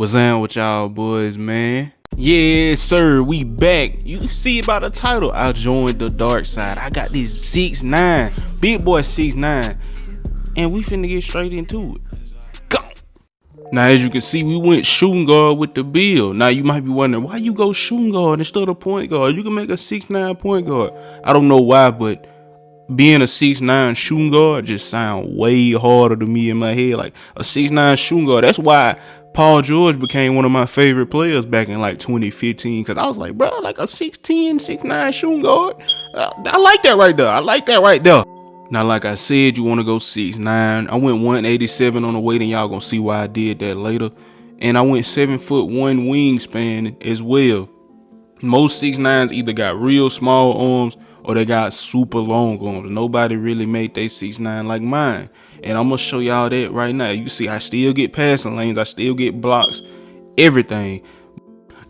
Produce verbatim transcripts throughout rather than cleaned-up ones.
What's down with y'all boys, man? Yeah, sir, we back. You see by the title, I joined the dark side. I got this six nine, big boy six nine, and we finna get straight into it. Now, as you can see, we went shooting guard with the bill. Now, you might be wondering, why you go shooting guard instead of point guard? You can make a six nine point guard. I don't know why, but being a six nine shooting guard just sound way harder to me in my head. Like, a six nine shooting guard, that's why Paul George became one of my favorite players back in, like, twenty fifteen. Because I was like, bro, like a six ten, six nine shooting guard? I, I like that right there. I like that right there. Now, like I said, you want to go six nine. I went one eighty-seven on the weight, and y'all going to see why I did that later. And I went seven foot one wingspan as well. Most six nines either got real small arms or they got super long arms. Nobody really made they six nine like mine. And I'm going to show y'all that right now. You see, I still get passing lanes. I still get blocks, everything.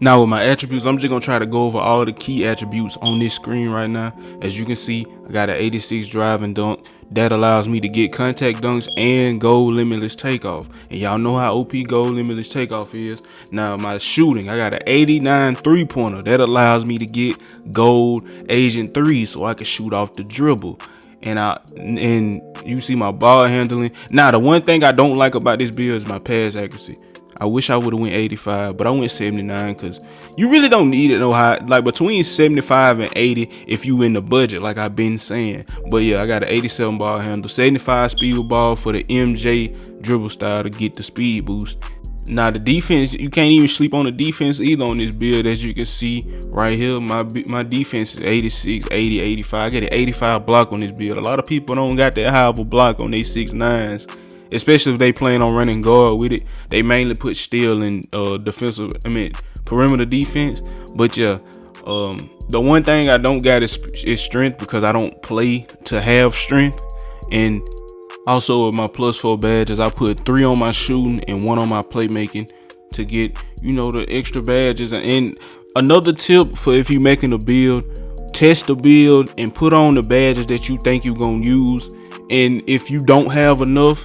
Now, with my attributes, I'm just going to try to go over all the key attributes on this screen right now. As you can see, I got an eighty-six drive and dunk. That allows me to get contact dunks and goal limitless takeoff. And y'all know how O P goal limitless takeoff is. Now, my shooting, I got an eighty-nine three-pointer. That allows me to get gold Asian three so I can shoot off the dribble. And I and you see my ball handling. Now, the one thing I don't like about this build is my pass accuracy. I wish I would have went eighty-five, but I went seventy-nine because you really don't need it no high. Like between seventy-five and eighty if you in the budget, like I've been saying. But yeah, I got an eighty-seven ball handle, seventy-five speed ball for the M J dribble style to get the speed boost. Now the defense, you can't even sleep on the defense either on this build. As you can see right here, my my defense is eighty-six, eighty, eighty-five. I get an eighty-five block on this build. A lot of people don't got that high of a block on their six nines. Especially if they plan on running guard with it. They mainly put steel in uh, defensive, I mean, perimeter defense. But yeah, um, the one thing I don't got is, is strength because I don't play to have strength. And also with my plus four badges, I put three on my shooting and one on my playmaking to get, you know, the extra badges. And another tip for if you're making a build, test the build and put on the badges that you think you're going to use. And if you don't have enough,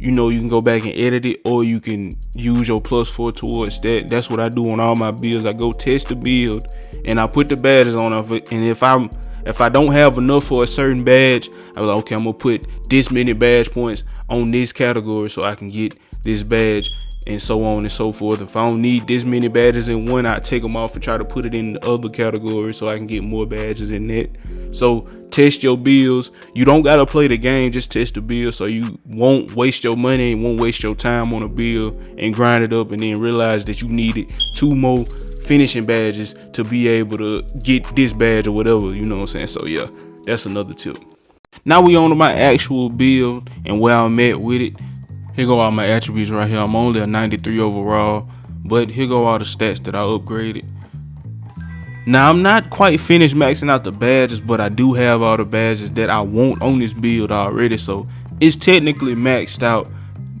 you know, you can go back and edit it, or you can use your plus four towards that. That's what I do on all my builds. I go test the build and I put the badges on. And if I'm if I don't have enough for a certain badge, I'm like, okay, I'm gonna put this many badge points on this category so I can get this badge, and so on and so forth. If I don't need this many badges in one, I take them off and try to put it in the other category so I can get more badges in that. So test your builds. You don't gotta play the game, just test the build so you won't waste your money and won't waste your time on a build and grind it up and then realize that you needed two more finishing badges to be able to get this badge or whatever, you know what I'm saying? So yeah, that's another tip. Now we on to my actual build and where I'm at with it. Here go all my attributes right here. I'm only a ninety-three overall, but here go all the stats that I upgraded. Now, I'm not quite finished maxing out the badges, but I do have all the badges that I want on this build already, so it's technically maxed out.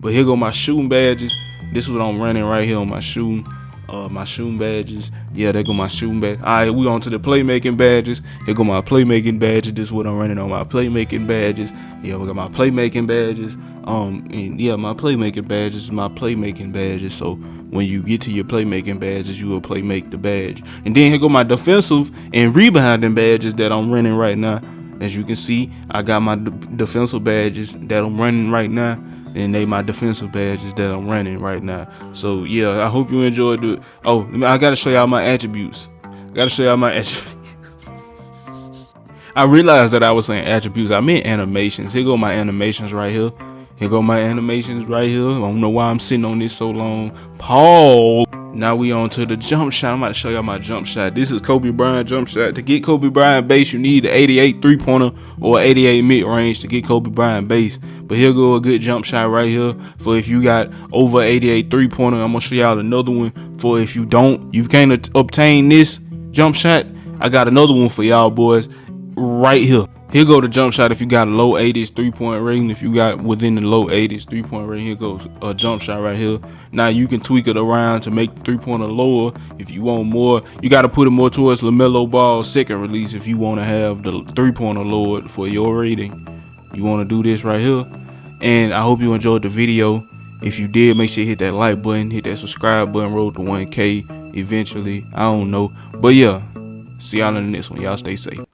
But here go my shooting badges. This is what I'm running right here on my shooting, uh, my shooting badges. Yeah, there go my shooting badge. All right, we on to the playmaking badges. Here go my playmaking badges. This is what I'm running on my playmaking badges. Yeah, we got my playmaking badges. Um, and yeah, my playmaking badges is my playmaking badges, so when you get to your playmaking badges, you will play make the badge. And then here go my defensive and rebounding badges that I'm running right now. As you can see, I got my de defensive badges that I'm running right now, and they my defensive badges that I'm running right now. So yeah, I hope you enjoyed it. Oh, I gotta show y'all my attributes. I gotta show y'all my attributes. I realized that I was saying attributes. I meant animations. Here go my animations right here. Here go my animations right here. I don't know why I'm sitting on this so long. Paul. Now we on to the jump shot. I'm about to show y'all my jump shot. This is Kobe Bryant jump shot. To get Kobe Bryant base, you need an eighty-eight three-pointer or eighty-eight mid-range to get Kobe Bryant base. But here go a good jump shot right here for if you got over eighty-eight three-pointer. I'm going to show y'all another one for if you don't, you can't obtain this jump shot. I got another one for y'all boys right here. Here go the jump shot if you got a low eighties three-point rating. If you got within the low eighties three-point rating, here goes a jump shot right here. Now you can tweak it around to make the three-pointer lower if you want more. You got to put it more towards LaMelo Ball's second release if you want to have the three-pointer lowered for your rating. You want to do this right here. And I hope you enjoyed the video. If you did, make sure you hit that like button, hit that subscribe button, roll to one K eventually. I don't know. But yeah, see y'all in the next one. Y'all stay safe.